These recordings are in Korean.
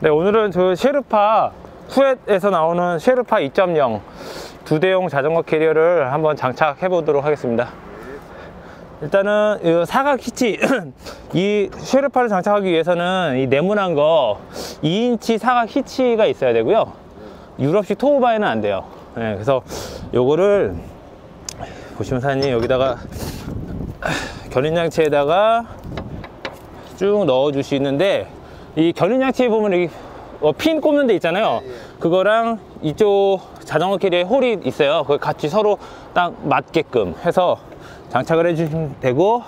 네, 오늘은 저 쉐르파 쿠엣에서 나오는 쉐르파 2.0 2대용 자전거 캐리어를 한번 장착해 보도록 하겠습니다. 일단은 이 사각 히치 이 쉐르파를 장착하기 위해서는 이 네모난 거 2인치 사각 히치가 있어야 되고요, 유럽식 토우바에는 안 돼요. 네, 그래서 요거를 보시면 사장님 여기다가 견인장치에다가 쭉 넣어 주시는데, 이 견인장치에 보면 여기 핀 꼽는 데 있잖아요. 그거랑 이쪽 자전거 캐리어에 홀이 있어요. 그걸 같이 서로 딱 맞게끔 해서 장착을 해주시면 되고,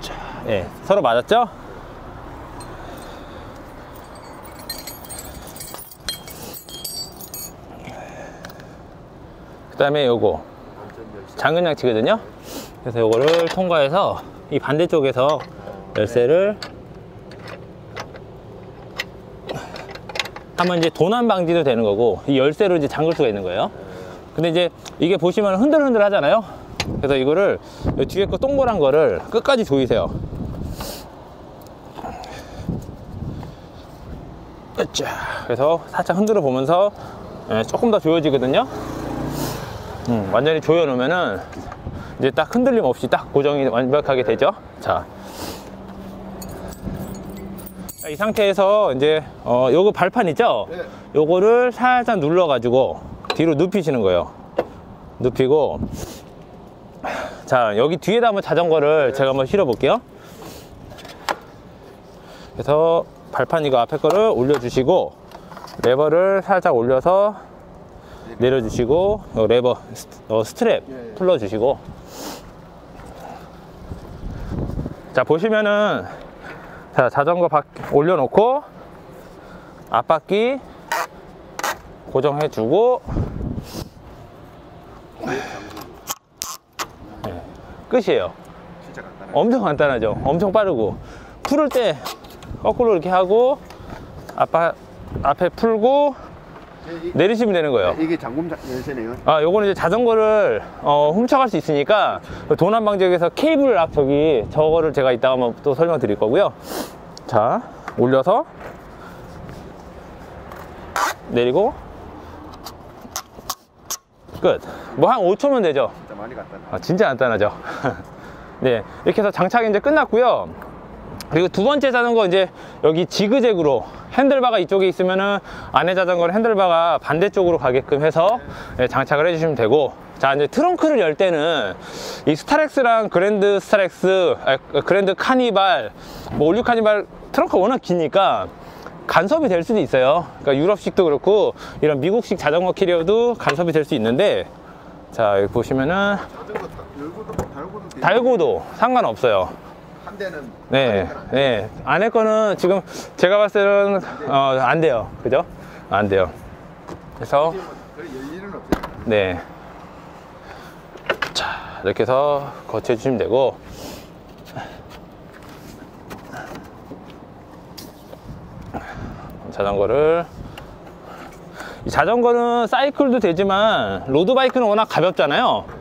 자, 예, 서로 맞았죠? 그 다음에 요거 장근 장치거든요. 그래서 요거를 통과해서 이 반대쪽에서 열쇠를 하면 이제 도난 방지도 되는 거고, 이 열쇠로 이제 잠글 수가 있는 거예요. 근데 이제 이게 보시면 흔들흔들 하잖아요. 그래서 이거를 뒤에 거 동그란 거를 끝까지 조이세요. 그래서 살짝 흔들어 보면서 조금 더 조여지거든요. 완전히 조여 놓으면은 이제 딱 흔들림 없이 딱 고정이 완벽하게 되죠. 자, 이 상태에서 이제 요거 발판 있죠? 네. 요거를 살짝 눌러 가지고 뒤로 눕히시는 거예요. 눕히고, 자, 여기 뒤에다 한번 자전거를 제가 한번 실어 볼게요. 그래서 발판 이거 앞에 거를 올려 주시고 레버를 살짝 올려서 내려 주시고, 레버 스트랩 풀러 주시고. 자, 보시면은, 자, 자전거 올려놓고 앞바퀴 고정해주고, 네, 끝이에요. 진짜 간단하죠? 엄청 간단하죠. 엄청 빠르고, 풀을 때 거꾸로 이렇게 하고 앞에 풀고 내리시면 되는 거예요. 이게 잠금 열쇠네요. 아, 요거는 이제 자전거를 훔쳐갈 수 있으니까 도난 방지에서 케이블 앞 저기 저거를 제가 이따가 한번 또 설명 드릴 거고요. 자, 올려서 내리고 끝. 뭐 한 5초면 되죠. 진짜 많이 간단하죠. 아, 진짜 간단하죠. 네, 이렇게 해서 장착이 이제 끝났고요. 그리고 두 번째 자전거 이제 여기 지그재그로 핸들바가 이쪽에 있으면은 안에 자전거를 핸들바가 반대쪽으로 가게끔 해서 장착을 해주시면 되고, 자, 이제 트렁크를 열 때는 이 스타렉스랑 그랜드 스타렉스, 그랜드 카니발, 뭐 올류 카니발 트렁크가 워낙 기니까 간섭이 될 수도 있어요. 그러니까 유럽식도 그렇고 이런 미국식 자전거 캐리어도 간섭이 될 수 있는데, 자, 여기 보시면은 달고도 상관없어요. 네, 네. 안에 거는 지금 제가 봤을 때는 안 돼요. 그죠? 안 돼요. 그래서 네, 자, 이렇게 해서 거치해 주시면 되고, 자전거를, 이 자전거는 사이클도 되지만 로드바이크는 워낙 가볍잖아요.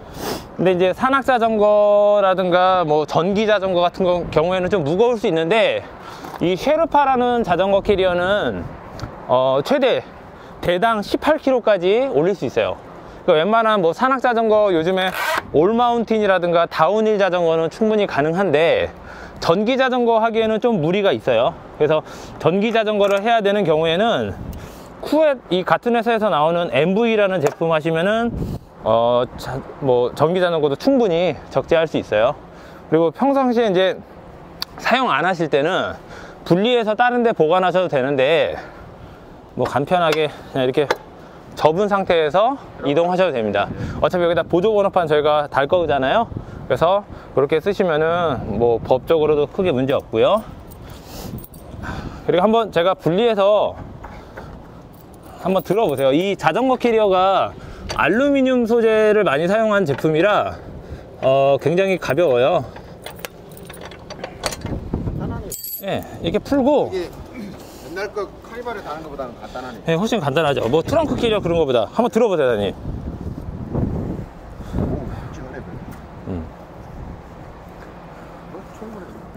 근데 이제 산악 자전거라든가 뭐 전기 자전거 같은 경우에는 좀 무거울 수 있는데, 이 쉐르파라는 자전거 캐리어는 최대 대당 18kg까지 올릴 수 있어요. 그러니까 웬만한 뭐 산악 자전거 요즘에 올마운틴이라든가 다운힐 자전거는 충분히 가능한데, 전기 자전거 하기에는 좀 무리가 있어요. 그래서 전기 자전거를 해야 되는 경우에는 쿠엣, 이 같은 회사에서 나오는 MV라는 제품 하시면은 뭐 전기 자전거도 충분히 적재할 수 있어요. 그리고 평상시에 이제 사용 안 하실 때는 분리해서 다른 데 보관하셔도 되는데, 뭐 간편하게 그냥 이렇게 접은 상태에서 이동하셔도 됩니다. 어차피 여기다 보조 번호판 저희가 달 거잖아요. 그래서 그렇게 쓰시면은 뭐 법적으로도 크게 문제 없고요. 그리고 한번 제가 분리해서 한번 들어보세요. 이 자전거 캐리어가 알루미늄 소재를 많이 사용한 제품이라 굉장히 가벼워요. 간단하네요. 예, 이렇게 풀고, 이게 옛날 거 카니발에 다는 것보다는 간단하네요. 예, 훨씬 간단하죠. 뭐 트렁크 캐리어 그런 것보다. 한번 들어보세요, 사장님.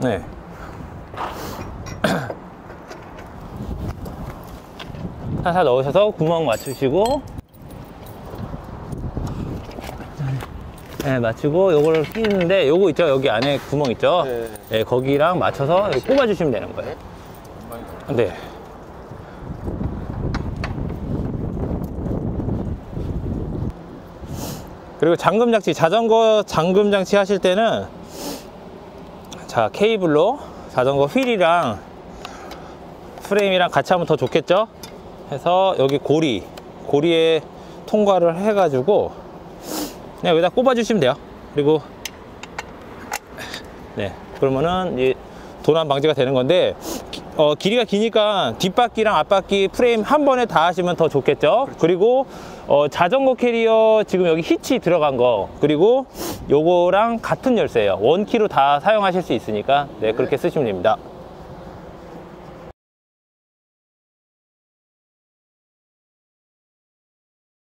네. 살살 넣으셔서 구멍 맞추시고, 네, 맞추고 요걸 끼는데, 요거 있죠? 여기 안에 구멍 있죠? 네. 네, 거기랑 맞춰서 여기 꼽아주시면 되는 거예요. 네. 그리고 잠금장치, 자전거 잠금장치 하실 때는, 자, 케이블로 자전거 휠이랑 프레임이랑 같이 하면 더 좋겠죠? 해서 여기 고리에 통과를 해가지고 그냥 여기다 꼽아주시면 돼요. 그리고 네, 그러면은 이제 도난 방지가 되는 건데, 길이가 기니까 뒷바퀴랑 앞바퀴 프레임 한 번에 다 하시면 더 좋겠죠. 그렇죠. 그리고 자전거 캐리어 지금 여기 히치 들어간 거, 그리고 요거랑 같은 열쇠예요. 1kg 다 사용하실 수 있으니까 네, 그렇게 쓰시면 됩니다.